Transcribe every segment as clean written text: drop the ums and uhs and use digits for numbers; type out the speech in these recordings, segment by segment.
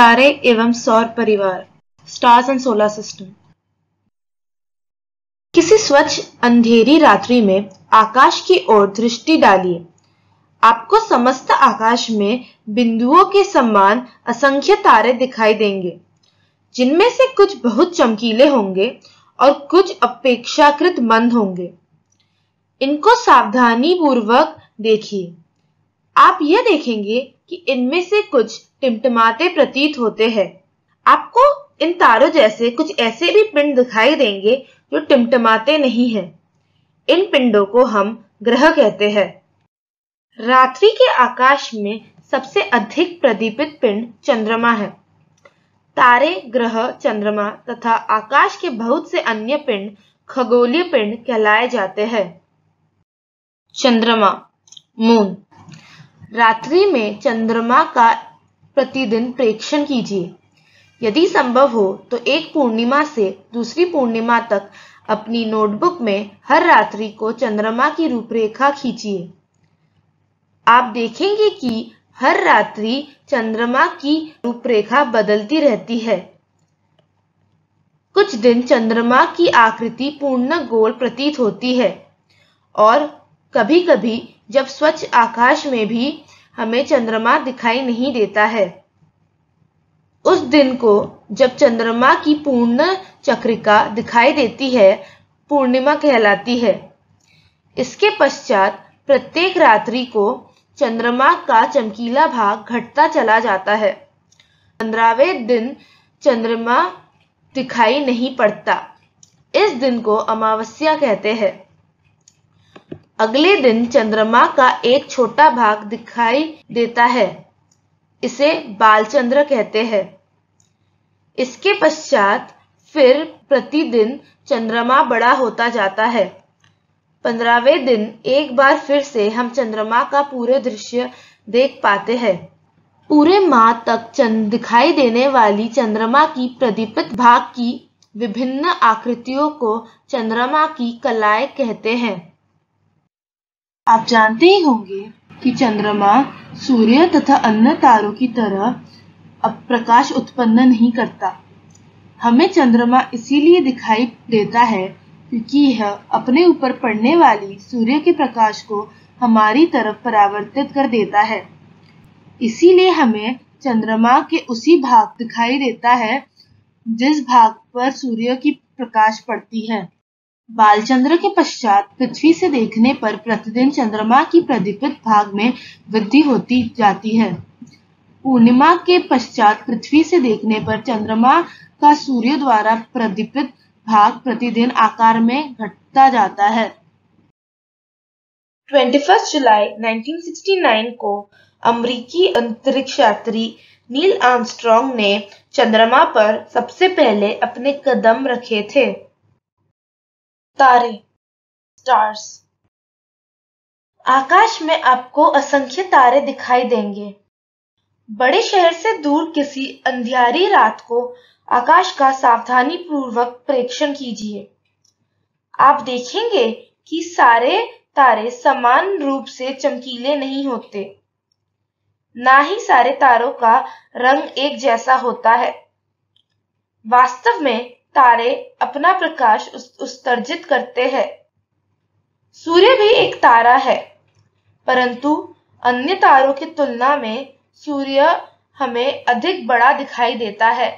तारे एवं सौर परिवार, स्टार्स एंड सोलर सिस्टम। किसी स्वच्छ अंधेरी रात्रि में आकाश की ओर दृष्टि डालिए। आपको समस्त आकाश में बिंदुओं के समान असंख्य तारे दिखाई देंगे, जिनमें से कुछ बहुत चमकीले होंगे और कुछ अपेक्षाकृत मंद होंगे। इनको सावधानी पूर्वक देखिए। आप यह देखेंगे कि इनमें से कुछ टिमटिमाते प्रतीत होते हैं। आपको इन तारों जैसे कुछ ऐसे भी पिंड दिखाई देंगे जो टिमटिमाते नहीं हैं। इन पिंडों को हम ग्रह कहते हैं। रात्रि के आकाश में सबसे अधिक प्रदीपित पिंड चंद्रमा है। तारे, ग्रह, चंद्रमा तथा आकाश के बहुत से अन्य पिंड खगोलीय पिंड कहलाए जाते हैं। चंद्रमा, मून। रात्रि में चंद्रमा का प्रतिदिन प्रेक्षण कीजिए। यदि संभव हो तो एक पूर्णिमा से दूसरी पूर्णिमा तक अपनी नोटबुक में हर रात्रि को चंद्रमा की रूपरेखा खींचिए। आप देखेंगे कि हर रात्रि चंद्रमा की रूपरेखा बदलती रहती है। कुछ दिन चंद्रमा की आकृति पूर्ण गोल प्रतीत होती है और कभी कभी जब स्वच्छ आकाश में भी हमें चंद्रमा दिखाई नहीं देता है, उस दिन को जब चंद्रमा की पूर्ण चक्रिका दिखाई देती है, पूर्णिमा कहलाती है। इसके पश्चात प्रत्येक रात्रि को चंद्रमा का चमकीला भाग घटता चला जाता है। 15वें दिन चंद्रमा दिखाई नहीं पड़ता। इस दिन को अमावस्या कहते हैं। अगले दिन चंद्रमा का एक छोटा भाग दिखाई देता है, इसे बालचंद्र कहते हैं। इसके पश्चात फिर प्रतिदिन चंद्रमा बड़ा होता जाता है। 15वें दिन एक बार फिर से हम चंद्रमा का पूरे दृश्य देख पाते हैं। पूरे माह तक दिखाई देने वाली चंद्रमा की प्रदीपित भाग की विभिन्न आकृतियों को चंद्रमा की कलाएं कहते हैं। आप जानते ही होंगे कि चंद्रमा सूर्य तथा अन्य तारों की तरह अब प्रकाश उत्पन्न नहीं करता। हमें चंद्रमा इसीलिए दिखाई देता है क्योंकि यह अपने ऊपर पड़ने वाली सूर्य के प्रकाश को हमारी तरफ परावर्तित कर देता है। इसीलिए हमें चंद्रमा के उसी भाग दिखाई देता है जिस भाग पर सूर्य की प्रकाश पड़ती है। बालचंद्र के पश्चात पृथ्वी से देखने पर प्रतिदिन चंद्रमा की प्रदीपित भाग में वृद्धि होती जाती है। पूर्णिमा के पश्चात पृथ्वी से देखने पर चंद्रमा का सूर्य द्वारा प्रदीपित भाग प्रतिदिन आकार में घटता जाता है। 21 जुलाई 1969 को अमेरिकी अंतरिक्ष यात्री नील आर्मस्ट्रॉन्ग ने चंद्रमा पर सबसे पहले अपने कदम रखे थे। तारे, स्टार्स। आकाश में आपको असंख्य तारे दिखाई देंगे। बड़े शहर से दूर किसी अंधियारी रात को आकाश का सावधानी पूर्वक प्रेक्षण कीजिए। आप देखेंगे कि सारे तारे समान रूप से चमकीले नहीं होते, ना ही सारे तारों का रंग एक जैसा होता है। वास्तव में तारे अपना प्रकाश उत्सर्जित करते हैं। सूर्य भी एक तारा है, परंतु अन्य तारों की तुलना में सूर्य हमें अधिक बड़ा दिखाई देता है।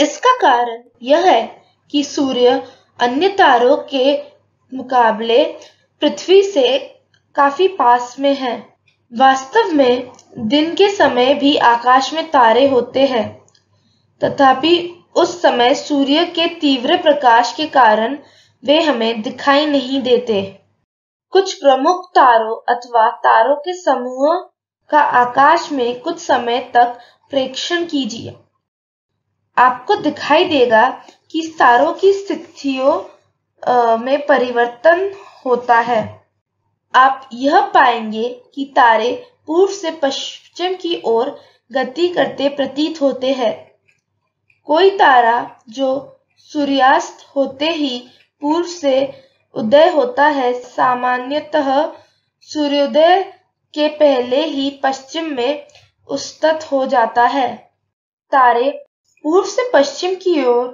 इसका कारण यह है कि सूर्य अन्य तारों के मुकाबले पृथ्वी से काफी पास में है। वास्तव में दिन के समय भी आकाश में तारे होते हैं, तथापि उस समय सूर्य के तीव्र प्रकाश के कारण वे हमें दिखाई नहीं देते। कुछ प्रमुख तारों अथवा तारों के समूह का आकाश में कुछ समय तक प्रेक्षण कीजिए। आपको दिखाई देगा कि तारों की स्थितियों में परिवर्तन होता है। आप यह पाएंगे कि तारे पूर्व से पश्चिम की ओर गति करते प्रतीत होते हैं। कोई तारा जो सूर्यास्त होते ही पूर्व से उदय होता है, सामान्यतः सूर्योदय के पहले ही पश्चिम में उस्थित हो जाता है। तारे पूर्व से पश्चिम की ओर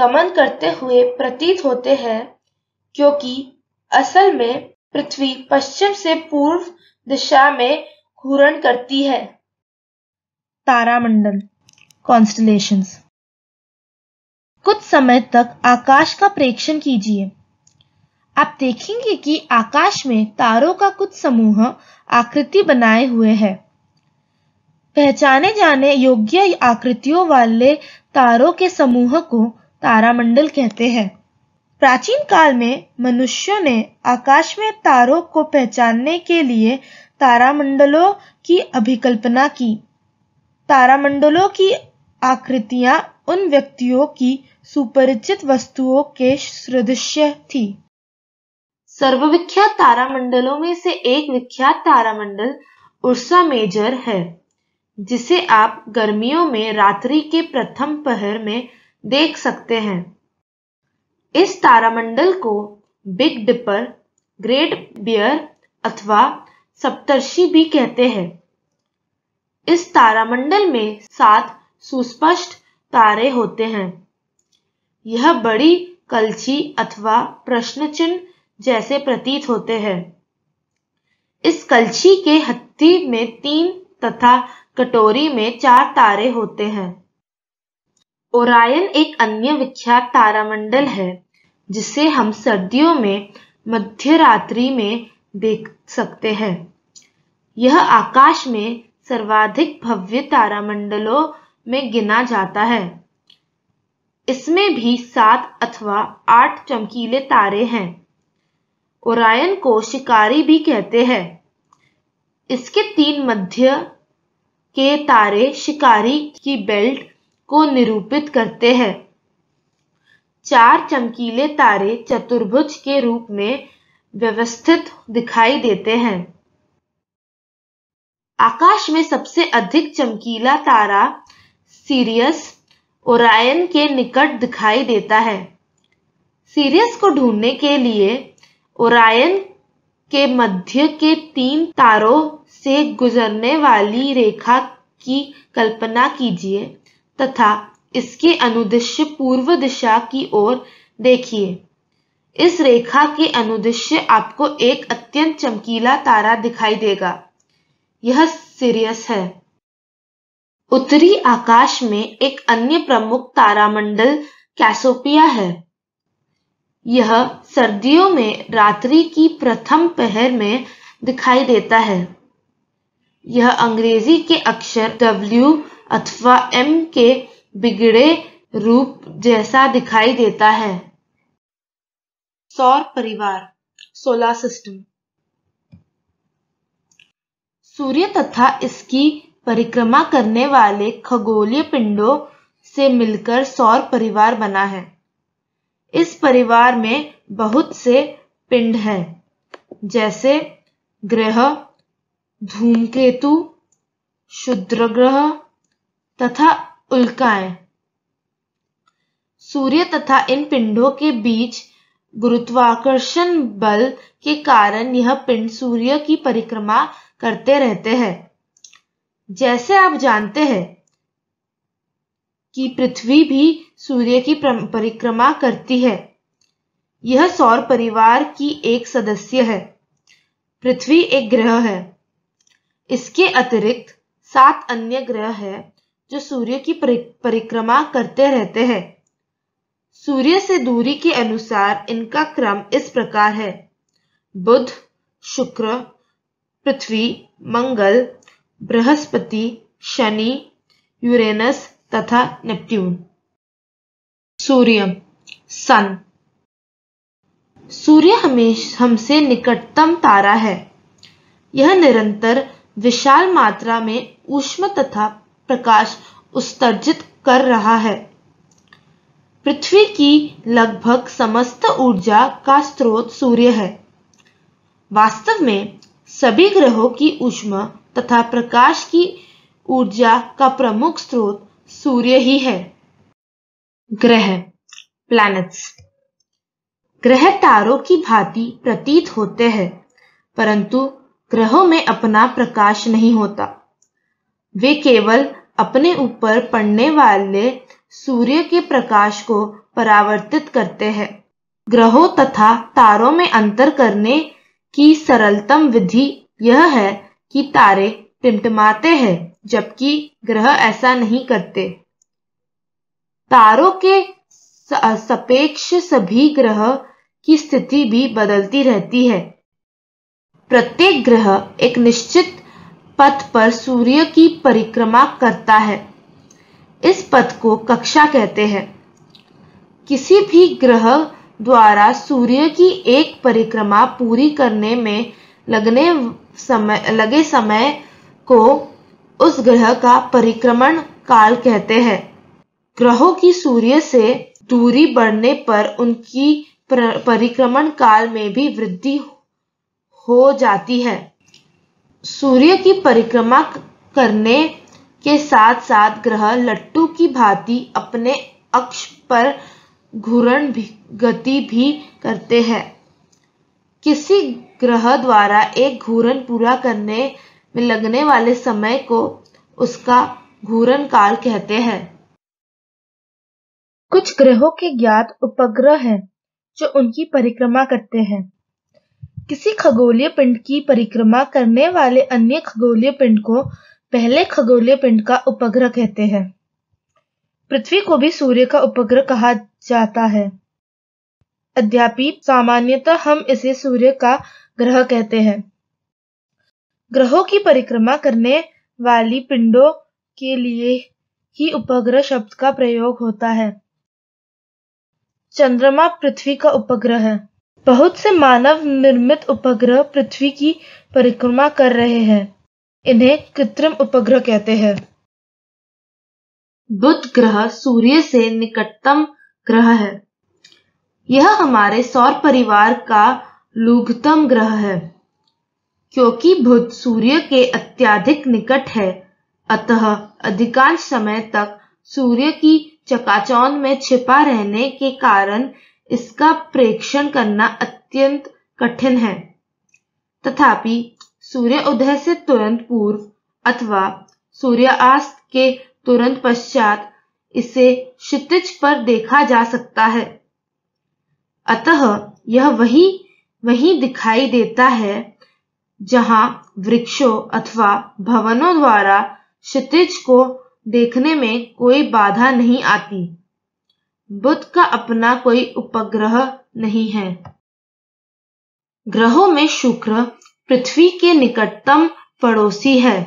गमन करते हुए प्रतीत होते हैं, क्योंकि असल में पृथ्वी पश्चिम से पूर्व दिशा में घूर्णन करती है। तारामंडल कॉन्स्टलेशंस। कुछ समय तक आकाश का प्रेक्षण कीजिए। आप देखेंगे कि आकाश में तारों का कुछ समूह आकृति बनाए हुए है। पहचाने जाने योग्य आकृतियों वाले तारों के समूह को तारामंडल कहते हैं। प्राचीन काल में मनुष्यों ने आकाश में तारों को पहचानने के लिए तारामंडलों की अभिकल्पना की। तारामंडलों की आकृतियां उन व्यक्तियों की सुपरिचित वस्तुओं के सदृश्य थी। सर्वविख्यात तारामंडलों में से एक विख्यात तारामंडल उर्सा मेजर है, जिसे आप गर्मियों में रात्रि के प्रथम पहर में देख सकते हैं। इस तारामंडल को बिग डिपर, ग्रेट बियर अथवा सप्तर्षि भी कहते हैं। इस तारामंडल में 7 सुस्पष्ट तारे होते हैं। यह बड़ी कलछी अथवा प्रश्न चिन्ह जैसे प्रतीत होते हैं। इस कलछी के हत्थी में 3 तथा कटोरी में 4 तारे होते हैं। ओरायन एक अन्य विख्यात तारामंडल है, जिसे हम सर्दियों में मध्य रात्रि में देख सकते हैं। यह आकाश में सर्वाधिक भव्य तारामंडलों में गिना जाता है। इसमें भी 7 अथवा 8 चमकीले तारे हैं। ओरायन को शिकारी भी कहते हैं। इसके 3 मध्य के तारे शिकारी की बेल्ट को निरूपित करते हैं। 4 चमकीले तारे चतुर्भुज के रूप में व्यवस्थित दिखाई देते हैं। आकाश में सबसे अधिक चमकीला तारा सीरियस ओरायन के निकट दिखाई देता है। सीरियस को ढूंढने के लिए ओरायन के मध्य के 3 तारों से गुजरने वाली रेखा की कल्पना कीजिए तथा इसके अनुदिश पूर्व दिशा की ओर देखिए। इस रेखा के अनुदिश आपको एक अत्यंत चमकीला तारा दिखाई देगा। यह सिरियस है। उत्तरी आकाश में एक अन्य प्रमुख तारामंडल कैसियोपिया है। यह सर्दियों में रात्रि की प्रथम पहर में दिखाई देता है। यह अंग्रेजी के अक्षर W अथवा M के बिगड़े रूप जैसा दिखाई देता है। सौर परिवार सोलर सिस्टम। सूर्य तथा इसकी परिक्रमा करने वाले खगोलीय पिंडों से मिलकर सौर परिवार बना है। इस परिवार में बहुत से पिंड हैं, जैसे ग्रह, धूमकेतु, क्षुद्रग्रह तथा उल्काएं। सूर्य तथा इन पिंडों के बीच गुरुत्वाकर्षण बल के कारण यह पिंड सूर्य की परिक्रमा करते रहते हैं। जैसे आप जानते हैं कि पृथ्वी भी सूर्य की परिक्रमा करती है। यह सौर परिवार की एक सदस्य है। पृथ्वी एक ग्रह है। इसके अतिरिक्त 7 अन्य ग्रह हैं जो सूर्य की परिक्रमा करते रहते हैं। सूर्य से दूरी के अनुसार इनका क्रम इस प्रकार है: बुध, शुक्र, पृथ्वी, मंगल, बृहस्पति, शनि, यूरेनस तथा नेपट्यून। सूर्य सन। सूर्य हमेशा हमसे निकटतम तारा है। यह निरंतर विशाल मात्रा में ऊष्मा तथा प्रकाश उत्सर्जित कर रहा है। पृथ्वी की लगभग समस्त ऊर्जा का स्रोत सूर्य है। वास्तव में सभी ग्रहों की ऊष्मा तथा प्रकाश की ऊर्जा का प्रमुख स्रोत सूर्य ही है। ग्रह प्लैनेट्स। ग्रह तारों की भांति प्रतीत होते हैं, परंतु ग्रहों में अपना प्रकाश नहीं होता। वे केवल अपने ऊपर पड़ने वाले सूर्य के प्रकाश को परावर्तित करते हैं। ग्रहों तथा तारों में अंतर करने की सरलतम विधि यह है कि तारे टिमटिमाते हैं जबकि ग्रह ऐसा नहीं करते। तारों के सापेक्ष सभी ग्रह की स्थिति भी बदलती रहती है। प्रत्येक ग्रह एक निश्चित पथ पर सूर्य की परिक्रमा करता है। इस पथ को कक्षा कहते हैं। किसी भी ग्रह द्वारा सूर्य की एक परिक्रमा पूरी करने में लगे समय को उस ग्रह का परिक्रमण काल कहते हैं। ग्रहों की सूर्य से दूरी बढ़ने पर उनकी परिक्रमण काल में भी वृद्धि हो जाती है। सूर्य की परिक्रमा करने के साथ साथ ग्रह लट्टू की भांति अपने अक्ष पर घूर्णन गति भी करते हैं। किसी ग्रह द्वारा एक घूर्णन पूरा करने में लगने वाले समय को उसका घूर्णन काल कहते हैं। कुछ ग्रहों के ज्ञात उपग्रह हैं जो उनकी परिक्रमा करते हैं। किसी खगोलीय पिंड की परिक्रमा करने वाले अन्य खगोलीय पिंड को पहले खगोलीय पिंड का उपग्रह कहते हैं। पृथ्वी को भी सूर्य का उपग्रह कहा जाता है, अद्यापि सामान्यतः हम इसे सूर्य का ग्रह कहते हैं। ग्रहों की परिक्रमा करने वाली पिंडों के लिए ही उपग्रह शब्द का प्रयोग होता है। चंद्रमा पृथ्वी का उपग्रह है। बहुत से मानव निर्मित उपग्रह पृथ्वी की परिक्रमा कर रहे हैं, इन्हें कृत्रिम उपग्रह कहते हैं। बुध ग्रह सूर्य से निकटतम ग्रह है। यह हमारे सौर परिवार का लघुतम ग्रह है। क्योंकि बुध सूर्य के अत्यधिक निकट है, अतः अधिकांश समय तक सूर्य की चकाचौंध में छिपा रहने के कारण इसका प्रेक्षण करना अत्यंत कठिन है। तथापि सूर्य उदय से तुरंत पूर्व अथवा सूर्यास्त के तुरंत पश्चात इसे क्षितिज पर देखा जा सकता है, अतः यह वहीं दिखाई देता है जहां वृक्षों अथवा भवनों द्वारा क्षितिज को देखने में कोई बाधा नहीं आती। बुध का अपना कोई उपग्रह नहीं है। ग्रहों में शुक्र पृथ्वी के निकटतम पड़ोसी है।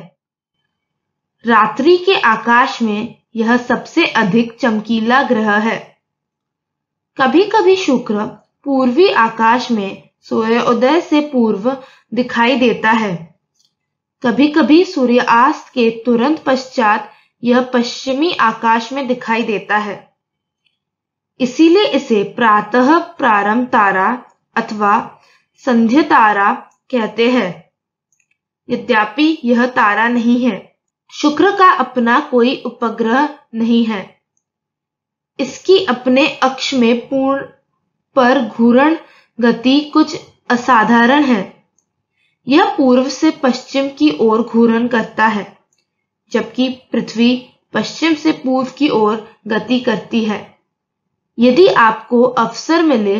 रात्रि के आकाश में यह सबसे अधिक चमकीला ग्रह है। कभी कभी शुक्र पूर्वी आकाश में सूर्योदय से पूर्व दिखाई देता है। कभी कभी सूर्यास्त के तुरंत पश्चात यह पश्चिमी आकाश में दिखाई देता है। इसीलिए इसे प्रातः प्रारंभ तारा अथवा संध्या तारा कहते हैं। यद्यपि यह तारा नहीं है। शुक्र का अपना कोई उपग्रह नहीं है। इसकी अपने अक्ष में पूर्ण पर घूर्णन गति कुछ असाधारण है। यह पूर्व से पश्चिम की ओर घूर्णन करता है जबकि पृथ्वी पश्चिम से पूर्व की ओर गति करती है। यदि आपको अवसर मिले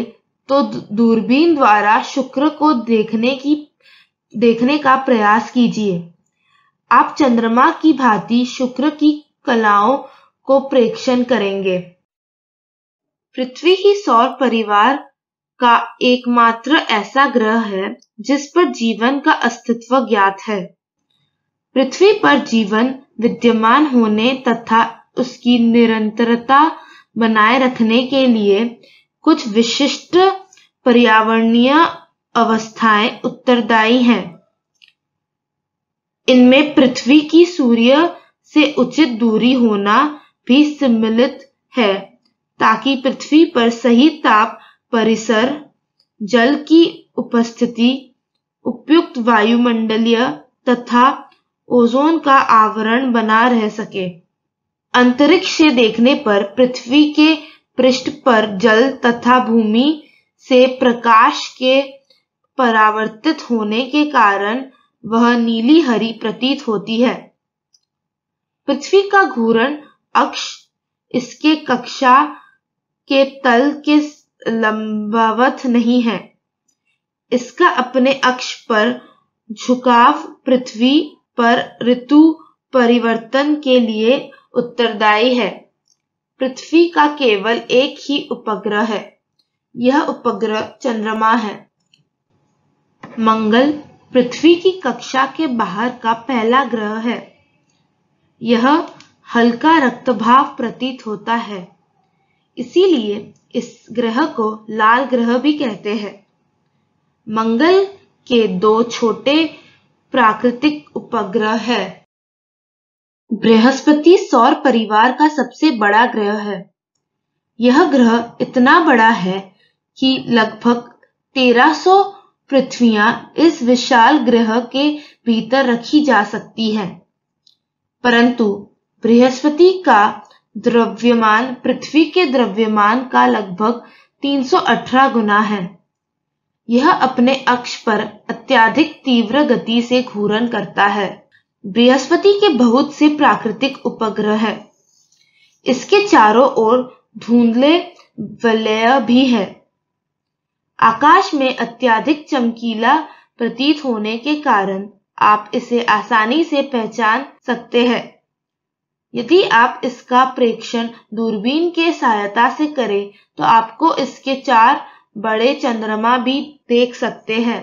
तो दूरबीन द्वारा शुक्र को देखने का प्रयास कीजिए। आप चंद्रमा की भांति शुक्र की कलाओं को प्रेक्षण करेंगे। पृथ्वी ही सौर परिवार का एकमात्र ऐसा ग्रह है जिस पर जीवन का अस्तित्व ज्ञात है। पृथ्वी पर जीवन विद्यमान होने तथा उसकी निरंतरता बनाए रखने के लिए कुछ विशिष्ट पर्यावरणीय अवस्थाएं उत्तरदायी हैं। इनमें पृथ्वी की सूर्य से उचित दूरी होना भी सम्मिलित है ताकि पृथ्वी पर सही ताप, परिसर, जल की उपस्थिति, उपयुक्त वायुमंडलीय तथा ओजोन का आवरण बना रह सके। अंतरिक्ष से देखने पर पृथ्वी के पृष्ठ पर जल तथा भूमि से प्रकाश के परावर्तित होने के कारण वह नीली हरी प्रतीत होती है। पृथ्वी का घूर्णन अक्ष इसके कक्षा के तल के लंबवत नहीं है। इसका अपने अक्ष पर झुकाव पृथ्वी पर ऋतु परिवर्तन के लिए उत्तरदायी है। पृथ्वी का केवल एक ही उपग्रह है, यह उपग्रह चंद्रमा है। मंगल पृथ्वी की कक्षा के बाहर का पहला ग्रह है। यह हल्का रक्तभाव प्रतीत होता है, इसीलिए इस ग्रह को लाल ग्रह भी कहते हैं। मंगल के दो छोटे प्राकृतिक उपग्रह है। बृहस्पति सौर परिवार का सबसे बड़ा ग्रह है। यह ग्रह इतना बड़ा है कि लगभग 1300 पृथ्वियां इस विशाल ग्रह के भीतर रखी जा सकती हैं। परंतु बृहस्पति का द्रव्यमान पृथ्वी के द्रव्यमान का लगभग 318 गुना है। यह अपने अक्ष पर अत्यधिक तीव्र गति से घूर्णन करता है। बृहस्पति के बहुत से प्राकृतिक उपग्रह हैं। इसके चारों ओर धुंधले वलय भी है। आकाश में अत्यधिक चमकीला प्रतीत होने के कारण आप इसे आसानी से पहचान सकते हैं। यदि आप इसका प्रेक्षण दूरबीन के सहायता से करें तो आपको इसके चार बड़े चंद्रमा भी देख सकते हैं।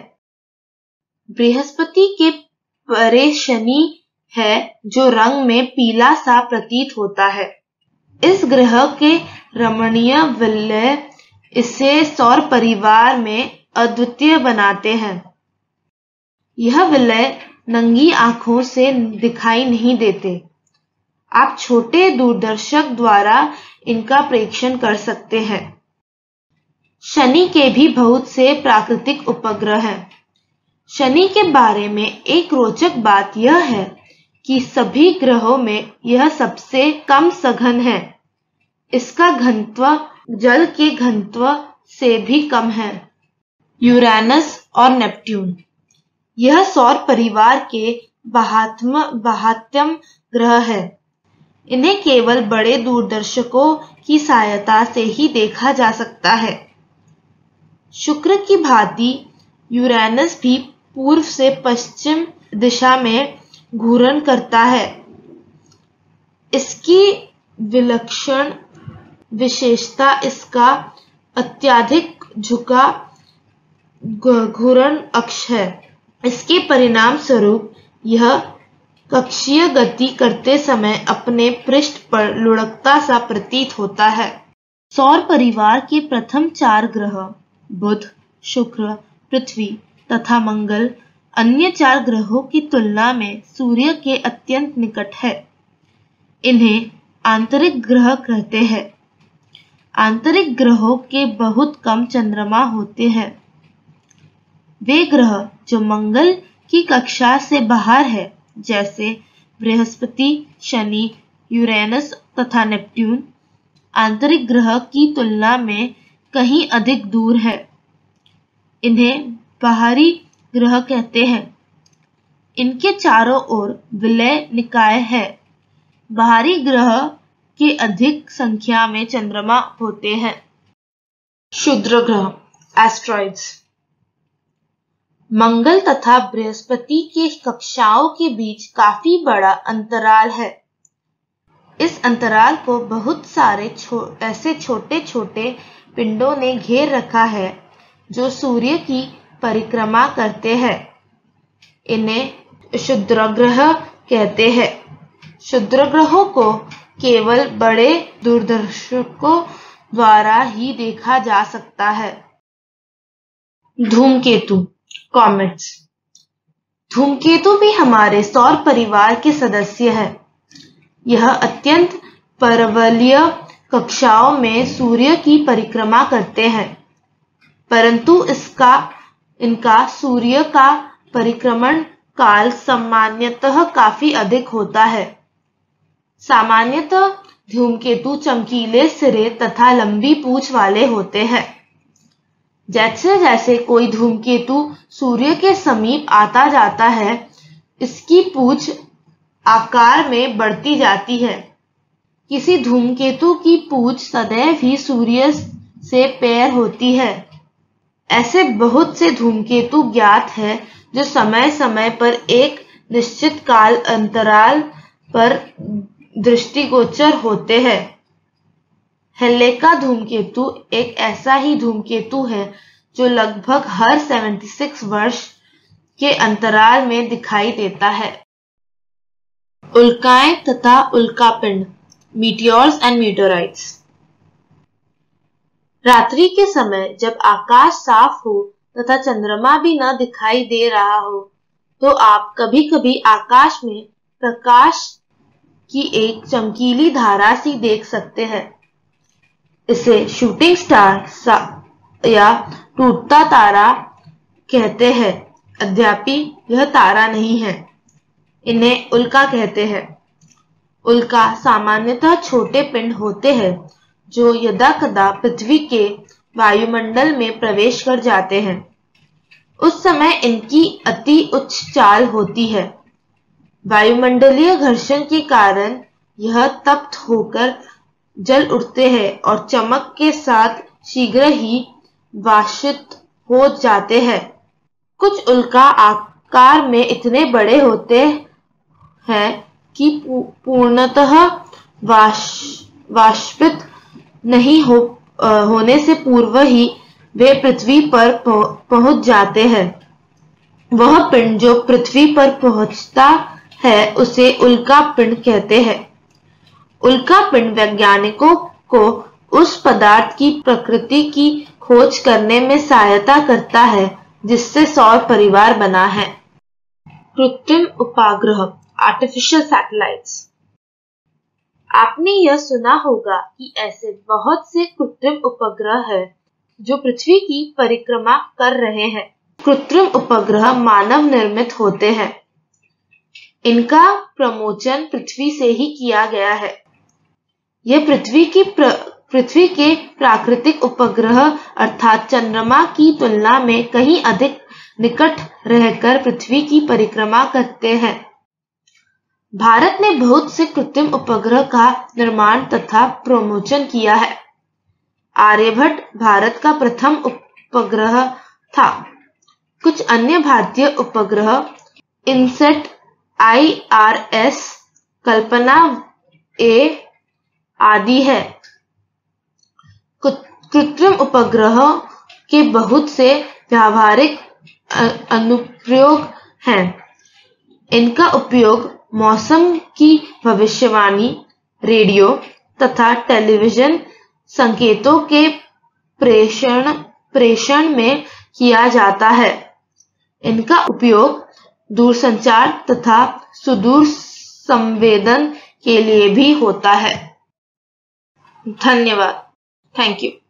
बृहस्पति के परे शनि है, जो रंग में पीला सा प्रतीत होता है। इस ग्रह के रमणीय वलय इसे सौर परिवार में अद्वितीय बनाते हैं। यह वलय नंगी आंखों से दिखाई नहीं देते। आप छोटे दूरदर्शक द्वारा इनका प्रेक्षण कर सकते हैं। शनि के भी बहुत से प्राकृतिक उपग्रह हैं। शनि के बारे में एक रोचक बात यह है कि सभी ग्रहों में यह सबसे कम सघन है। इसका घनत्व जल के घनत्व से भी कम है। यूरेनस और नेपट्यून यह सौर परिवार के 72वां ग्रह है। इन्हें केवल बड़े दूरदर्शकों की सहायता से ही देखा जा सकता है। शुक्र की भांति यूरेनस भी पूर्व से पश्चिम दिशा में घूर्णन करता है। इसकी विलक्षण विशेषता इसका अत्यधिक झुका घूर्णन अक्ष है। इसके परिणाम स्वरूप यह कक्षीय गति करते समय अपने पृष्ठ पर लुढ़कता सा प्रतीत होता है। सौर परिवार के प्रथम चार ग्रह बुध, शुक्र, पृथ्वी तथा मंगल अन्य चार ग्रहों की तुलना में सूर्य के अत्यंत निकट है। इन्हें आंतरिक ग्रह कहते हैं। आंतरिक ग्रहों के बहुत कम चंद्रमा होते हैं। वे ग्रह जो मंगल की कक्षा से बाहर है, जैसे बृहस्पति, शनि, यूरेनस तथा नेपट्यून, आंतरिक ग्रह की तुलना में कहीं अधिक दूर है। इन्हें बाहरी ग्रह कहते हैं। इनके चारों ओर विलय निकाय है। बाहरी ग्रह के अधिक संख्या में चंद्रमा होते हैं। क्षुद्र ग्रह एस्ट्रॉइड्स मंगल तथा बृहस्पति के कक्षाओं के बीच काफी बड़ा अंतराल है। इस अंतराल को बहुत सारे ऐसे छोटे छोटे पिंडों ने घेर रखा है जो सूर्य की परिक्रमा करते हैं। इन्हें क्षुद्र ग्रह कहते हैं। क्षुद्र ग्रहों को केवल बड़े दूरदर्शकों द्वारा ही देखा जा सकता है। धूमकेतु कॉमेट्स धूमकेतु भी हमारे सौर परिवार के सदस्य है। यह अत्यंत परवलय कक्षाओं में सूर्य की परिक्रमा करते हैं, परंतु इनका सूर्य का परिक्रमण काल सामान्यतः काफी अधिक होता है। सामान्यतः धूमकेतु चमकीले सिरे तथा लंबी पूंछ वाले होते हैं। जैसे जैसे कोई धूमकेतु सूर्य के समीप आता जाता है, इसकी पूंछ आकार में बढ़ती जाती है। किसी धूमकेतु की पूंछ सदैव ही सूर्य से पैर होती है। ऐसे बहुत से धूमकेतु ज्ञात है जो समय समय पर एक निश्चित काल अंतराल पर दृष्टिगोचर होते हैं। हैले का धूमकेतु एक ऐसा ही धूमकेतु है जो लगभग हर 76 वर्ष के अंतराल में दिखाई देता है। उल्काएं तथा उल्कापिंड, मीटियोर्स एंड मीटोराइट्स। रात्रि के समय जब आकाश साफ हो तथा चंद्रमा भी न दिखाई दे रहा हो तो आप कभी कभी आकाश में प्रकाश की एक चमकीली धारा सी देख सकते हैं। इसे शूटिंग स्टार या टूटता तारा कहते हैं। अद्यापि यह तारा नहीं है, इन्हें उल्का कहते हैं। उल्का सामान्यतः छोटे पिंड होते हैं जो यदा कदा पृथ्वी के वायुमंडल में प्रवेश कर जाते हैं। उस समय इनकी अति उच्च चाल होती है। वायुमंडलीय घर्षण के कारण यह तप्त होकर जल उठते हैं और चमक के साथ शीघ्र ही वाष्पित हो जाते हैं। कुछ उल्का आकार में इतने बड़े होते हैं कि पूर्णतः वाष्पित नहीं होने से पूर्व ही वे पृथ्वी पर पहुंच जाते हैं। वह पिंड जो पृथ्वी पर पहुंचता है उसे उल्का पिंड कहते हैं। उल्का पिंड वैज्ञानिकों को उस पदार्थ की प्रकृति की खोज करने में सहायता करता है जिससे सौर परिवार बना है। कृत्रिम उपग्रह, आर्टिफिशियल सैटेलाइट्स। आपने यह सुना होगा कि ऐसे बहुत से कृत्रिम उपग्रह हैं जो पृथ्वी की परिक्रमा कर रहे हैं। कृत्रिम उपग्रह मानव निर्मित होते हैं। इनका प्रमोचन पृथ्वी से ही किया गया है। यह पृथ्वी के प्राकृतिक उपग्रह अर्थात चंद्रमा की तुलना में कहीं अधिक निकट रहकर पृथ्वी की परिक्रमा करते हैं। भारत ने बहुत से कृत्रिम उपग्रह का निर्माण तथा प्रमोचन किया है। आर्यभट्ट भारत का प्रथम उपग्रह था। कुछ अन्य भारतीय उपग्रह इनसेट, IRS, कल्पना आदि है। कृत्रिम उपग्रहों के बहुत से व्यावहारिक अनुप्रयोग हैं। इनका उपयोग मौसम की भविष्यवाणी, रेडियो तथा टेलीविजन संकेतों के प्रेषण में किया जाता है। इनका उपयोग दूरसंचार तथा सुदूर संवेदन के लिए भी होता है। धन्यवाद। Thank you.